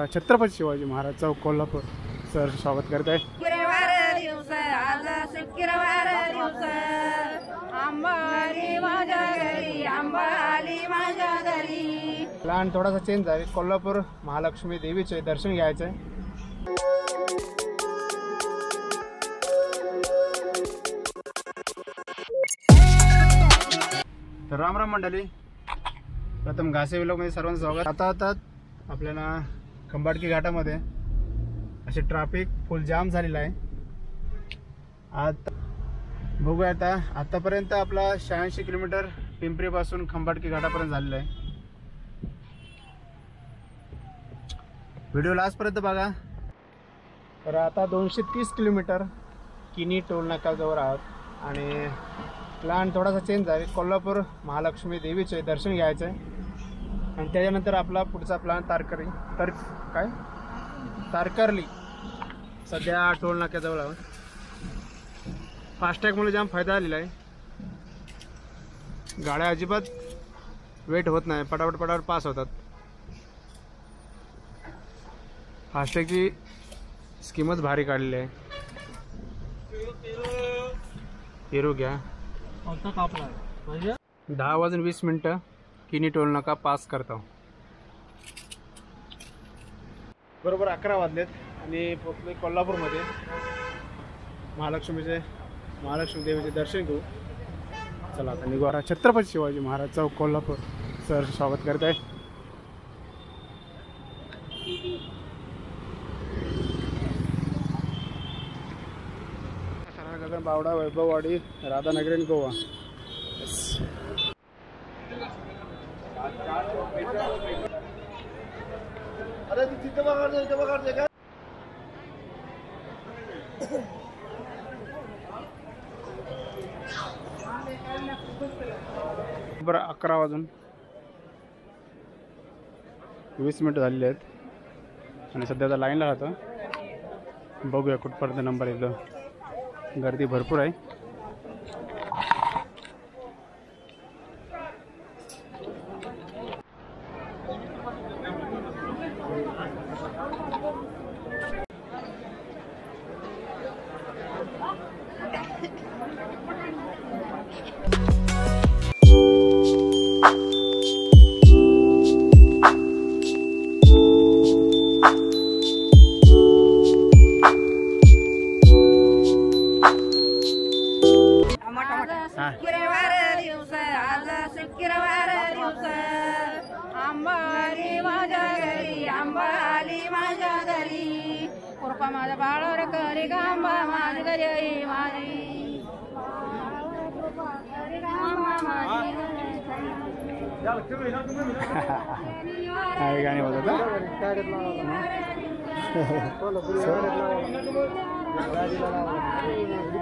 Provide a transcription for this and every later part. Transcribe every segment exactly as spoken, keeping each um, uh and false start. अकरा छत्रपति शिवाजी महाराज चौक कोल्हापूर सर स्वागत करते प्लान थोड़ा सा चेंज है। कोल्हापूर महालक्ष्मी देवी चे दर्शन घ्यायचे। तर राम राम मंडळी, प्रथम घासे व्लॉग मध्ये सर्वांचं स्वागत। आता आता आपल्याला खंबाटकी घाटामध्ये असे ट्रॅफिक फुल जाम झालेला आहे। आता बघूया, आता आतापर्यंत आपला शहाऐंशी किलोमीटर पिंपरीपासून खंबाटकी घाटापर्यंत झालेला आहे। व्हिडिओ लास्टपर्यंत बघा। तर आता दोनशे तीस किलोमीटर किनी टोल नाक्याजवळ आहोत आणि प्लान थोड़ा सा चेंज है। कोल्हापूर महालक्ष्मी देवी चे दर्शन घ्यायचे आणि त्यानंतर आपला पुढचा प्लान तारकर्ली तर काय तारकर्ली सध्या टोल नाक्याजवळ आहोत। फास्टॅग मुळे जाम फायदा झालेला आहे, गाड्या अजिबात वेट होत नाही, पटापट पटापट पास होतात। फास्टॅगची स्कीमच भारी काढलेली आहे। हिरू घ्या। दहा वाजून वीस मिनटं किनी टोल नाका पास करता बरोबर अकरा वाजलेत आणि पोहोचलो कोल्हापूरमध्ये। महालक्ष्मीचे महालक्ष्मी देवीचे दर्शन घेऊ। चला आता निघू। छत्रपती शिवाजी महाराज चौक कोल्हापूर सर स्वागत करत आहे। बावडा वैभववाडी राधानगरी आणि गोवा। बरं अकरा वाजून वीस मिनिटं झालेली आहेत आणि सध्या लाईनला राहतो। बघूया कुठपर्यंत नंबर येतो। गर्दी भरपूर आहे।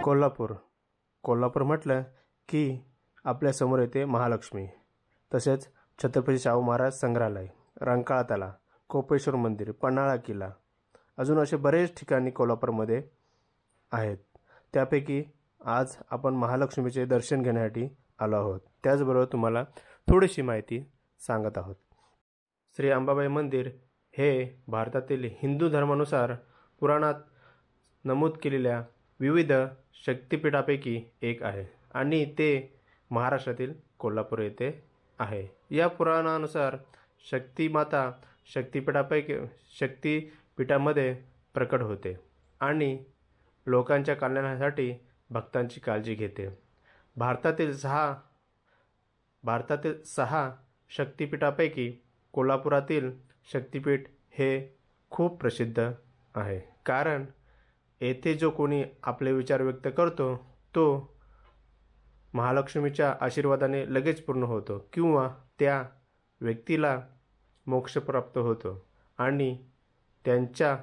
कोल्हापूर कोल्हापूर म्हटलं की आपल्या समोर येते महालक्ष्मी, तसेच छत्रपती शाहू महाराज संग्रहालय, रांकाळा तलाव, कोपेश्वर मंदिर, पन्हाळा किल्ला, अजून असे बरेच ठिकाणी कोल्हापूरमध्ये आहेत। त्यापैकी आज आपण महालक्ष्मीचे दर्शन घेण्यासाठी आलो आहोत। त्याचबरोबर तुम्हाला थोडीशी माहिती सांगत आहोत। श्री अंबाबाई मंदिर हे भारतातील हिंदू धर्मानुसार पुराणात नमूद केलेल्या विविध शक्तिपीठापैकी एक आहे आणि ते महाराष्ट्रातील कोल्हापूर येथे आहे। या पुराणानुसार शक्तिमाता शक्तिपीठापैकी शक्तिपीठामध्ये प्रकट होते आणि लोकांच्या कल्याणासाठी भक्तांची काळजी घेते। भारतातील सहा भारतातील सहा शक्तिपीठापैकी कोल्हापुरातील शक्तिपीठ हे खूप प्रसिद्ध आहे, कारण येथे जो कोणी आपले विचार व्यक्त करतो तो महालक्ष्मीच्या आशीर्वादाने लगेच पूर्ण होतो किंवा त्या व्यक्तीला मोक्ष प्राप्त होतो आणि त्यांच्या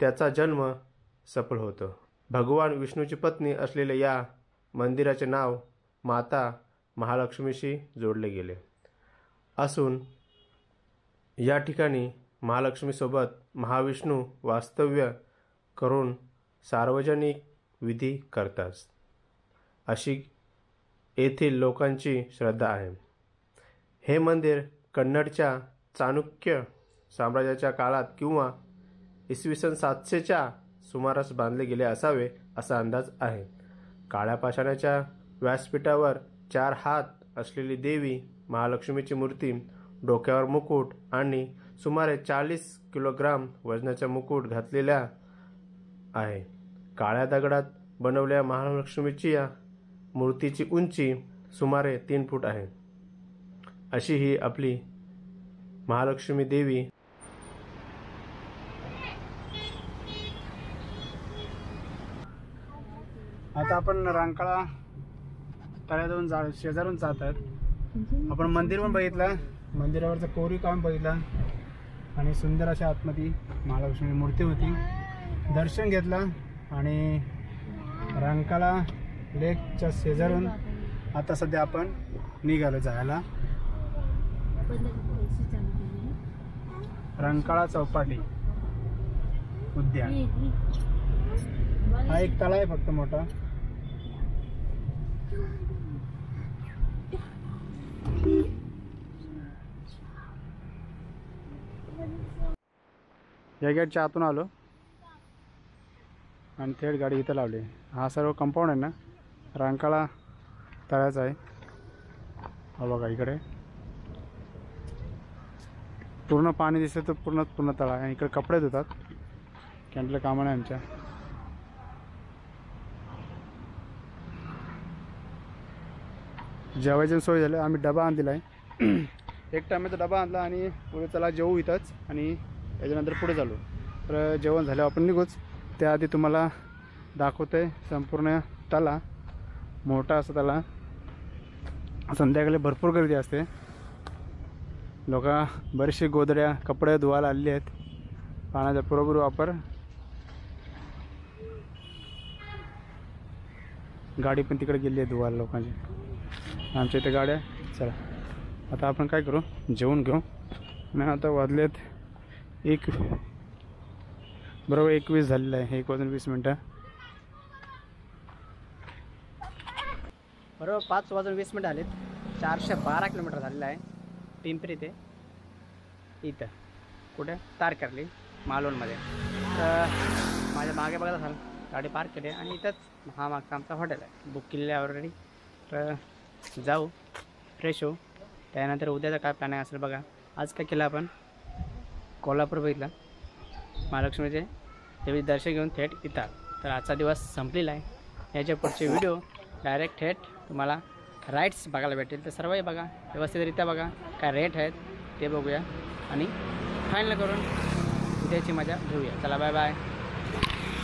त्याचा जन्म सफल होतो। भगवान विष्णूची पत्नी असलेल्या या मंदिराचे नाव माता महालक्ष्मीशी जोडले गेले असून या ठिकाणी महालक्ष्मीसोबत महाविष्णू वास्तव्य करून सार्वजनिक विधी करतात अशी येथील लोकांची श्रद्धा आहे। हे मंदिर कन्नडच्या चाणुक्य साम्राज्याच्या काळात किंवा इसवी सन सातशे च्या सुमारास बांधले गेले असावे असा अंदाज आहे। काळ्या पाषाणाच्या व्यासपीठावर चार हात असलेली देवी महालक्ष्मीची मूर्ती, डोक्यावर मुकुट आणि सुमारे चाळीस किलोग्राम वजनाचा मुकुट घातलेला आहे। काळ्या दगडात बनवलेल्या महालक्ष्मीची या मूर्तीची उंची सुमारे तीन फूट आहे। अशी ही आपली महालक्ष्मी देवी आता आपण रांकाळा तळ्यातून शेजारून जात आहेत। आपण मंदिर पण बघितलं, मंदिरावरचं कोरीव काम बघितलं आणि सुंदर अशा आतमध्ये महालक्ष्मी मूर्ती होती, दर्शन घेतलं आणि रांकाळा लेकच्या शेजारून आता सध्या आपण निघालो जायला। रांकाळा चौपाटी उद्यान हा एक तळा आहे फक्त मोठा। या गेटच्या आतून आलो आणि थेट गाडी इथं लावली। हा सर्व कंपाऊंड आहे ना रांकाळा तळ्याचा आहे। हा बघा इकडे पूर्ण पाणी दिसतं, तर पूर्ण पूर्ण तळा आहे। इकडे कपडे धुतात, कॅन्टीनला कामं नाही आमच्या। जेवायची सोय झाली, आम्ही डबा आणलेला आहे एक टायमाचा डबा आणला आणि पुढे चला जेवू इथंच आणि त्याच्यानंतर पुढे चालू। तर जेवण झालं आपण निघूच। त्याआधी तुम्हाला दाखवतो आहे संपूर्ण तला, मोठा असा तला। संध्याकाळी भरपूर गर्दी असते, लोक बरेचसे गोधड्या कपडे धुवायला आलेले आहेत, पाण्याचा पुरेपूर वापर। गाडी पण तिकडे गेली आहे धुवायला लोकांची, आमच्या इथे गाड्या। चला आता आपण काय करू, जेवून घेऊ। नाही आता वाजलेत एक बरोबर एकवीस झालेलं आहे, एक वाजून वीस मिनटं बरोबर पाच वाजून वीस मिनटं आलेत। चारशे बारा किलोमीटर झालेलं आहे पिंपरी ते इथं कुठे तारकर्ली मालवणमध्ये। तर माझ्या मागे बघायला झालं गाडी पार्क केली आणि इथंच हा मागचा आमचा हॉटेल आहे, बुक केलेलं आहे ऑलरेडी। तर जाऊ फ्रेश होऊ, त्यानंतर उद्याचा काय प्लॅन असेल बघा। आज काय केलं आपण, कोल्हापूर बघितला, महालक्ष्मीचे देवी दर्शन घेऊन थेट येतात। तर आजचा दिवस संपलेला आहे। याच्या पुढचे व्हिडिओ डायरेक्ट थेट तुम्हाला राईड्स बघायला भेटेल, तर सर्वही बघा व्यवस्थितरित्या बघा, काय रेट आहेत ते बघूया आणि फायनल करून उद्याची मजा घेऊया। चला बाय बाय।